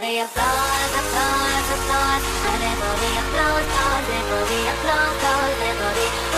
be applause, applause, applause. I'll never be applause, applause, never be applause, applause, never be.